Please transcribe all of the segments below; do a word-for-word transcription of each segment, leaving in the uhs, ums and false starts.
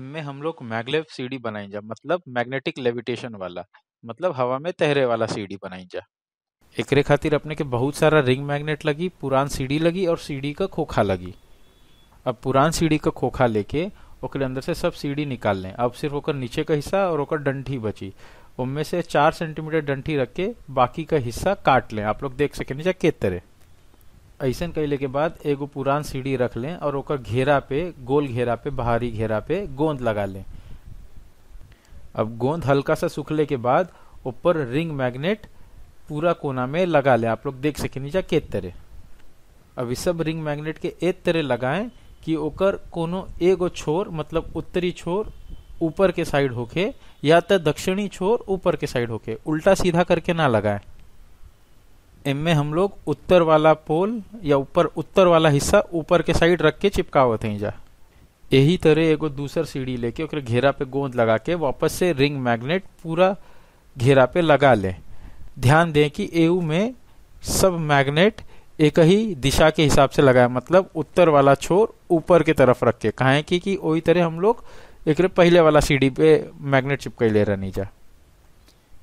इनमें हम लोग मैग्लेव सीढ़ी बनाएंगे, मतलब मैग्नेटिक लेविटेशन वाला, मतलब हवा में तैरे वाला सीढ़ी बनाएंगे। एकरे खातिर अपने के बहुत सारा रिंग मैग्नेट लगी, पुरान सीढ़ी लगी और सीढ़ी का खोखा लगी। अब पुरान सीढ़ी का खोखा लेके ओकरे अंदर से सब सीढ़ी निकाल लें। अब सिर्फ ओकर नीचे का हिस्सा और ओकर डंठी बची, उनमें से चार सेंटीमीटर डंठी रख के बाकी का हिस्सा काट लें। आप लोग देख सकें जा के तरह ऐसा कैले के बाद एगो पुरान सीढ़ी रख लें और ओकर घेरा पे, गोल घेरा पे, बाहरी घेरा पे गोंद लगा लें। अब गोंद हल्का सा सूखले के बाद ऊपर रिंग मैग्नेट पूरा कोना में लगा लें। आप लोग देख सकें जा के तरह। अब इस सब रिंग मैग्नेट के एक तरह लगाएं कि ओकर कोनो एगो छोर, मतलब उत्तरी छोर ऊपर के साइड होके या तो दक्षिणी छोर ऊपर के साइड होके, उल्टा सीधा करके ना लगाएं। इनमें हम लोग उत्तर वाला पोल या ऊपर उत्तर वाला हिस्सा ऊपर के साइड रख के चिपकावत हैं जा। यही तरह एगो दूसर सीढ़ी लेके ओकर घेरा पे गोंद लगा के वापस से रिंग मैग्नेट पूरा घेरा पे लगा लें। ध्यान दें कि एऊ में सब मैग्नेट एक ही दिशा के हिसाब से लगाए, मतलब उत्तर वाला छोर ऊपर के तरफ रख के, कहें कि कि वही तरह हम लोग एक पहले वाला सीढ़ी पे मैग्नेट चिपकाई ले रहनी जा।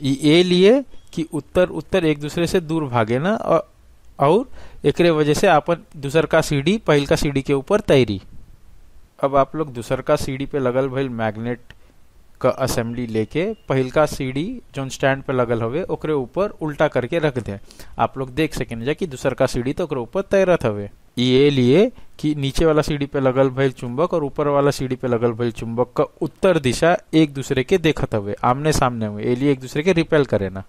ये लिए कि उत्तर उत्तर एक दूसरे से दूर भागे ना, और एकरे वजह से अपन दूसर का सीढ़ी पहल का सीढ़ी के ऊपर तैरी। अब आप लोग दूसर का सीढ़ी पे लगल भइल मैग्नेट का असेंबली लेके पहल का सीढ़ी जो स्टैंड पे लगल हवे ओकरे ऊपर उल्टा करके रख दें। आप लोग देख सकें जा कि दूसर का सीढ़ी तो ओकरे ऊपर तैरत हवे। ये लिए कि नीचे वाला सीढ़ी पे लगल भइल चुंबक और ऊपर वाला सीढ़ी पे लगल भइल चुंबक का उत्तर दिशा एक दूसरे के देखत हवे, आमने सामने हुए, ये लिए एक दूसरे के रिपेल करे ना।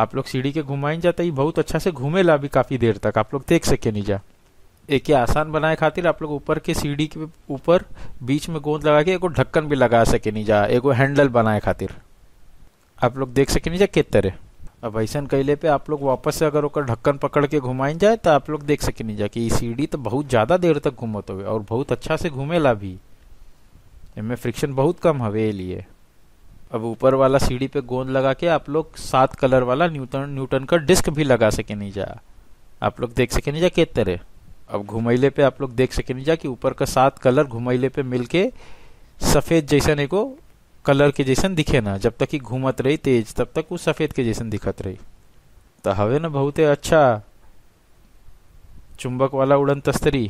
आप लोग सीढ़ी के घुमाइन जाता ही बहुत अच्छा से घूमेला भी काफी देर तक। आप लोग देख सके नहीं जा। एक आसान बनाए खातिर आप लोग ऊपर के सीढ़ी के ऊपर बीच में गोंद लगा के एगो ढक्कन भी लगा सके नहीं जा, एगो हैंडल बनाए खातिर। आप लोग देख सके नहीं जा किस तरह। अब ऐसा कैले पे आप लोग वापस से अगर ओकर ढक्कन पकड़ के घुमाइन जाए तो आप लोग देख सके नहीं जा कि सीढ़ी तो बहुत ज्यादा देर तक घूमत हुए और बहुत अच्छा से घूमेला भी, इनमें फ्रिक्शन बहुत कम हवे लिए। अब ऊपर वाला सीढ़ी पे गोंद लगा के आप लोग सात कलर वाला न्यूटन न्यूटन का डिस्क भी लगा सके नहीं जा। आप लोग देख सके नहीं जा किस तरह। अब घुमैले पे आप लोग देख सके नहीं जा कि ऊपर का सात कलर घुमैले पे मिलके सफेद जैसन एको कलर के जैसन दिखे ना, जब तक कि घूमत रही तेज तब तक वो सफेद के जैसन दिखत रही। तो हवे ना बहुते अच्छा चुंबक वाला उड़न तस्तरी।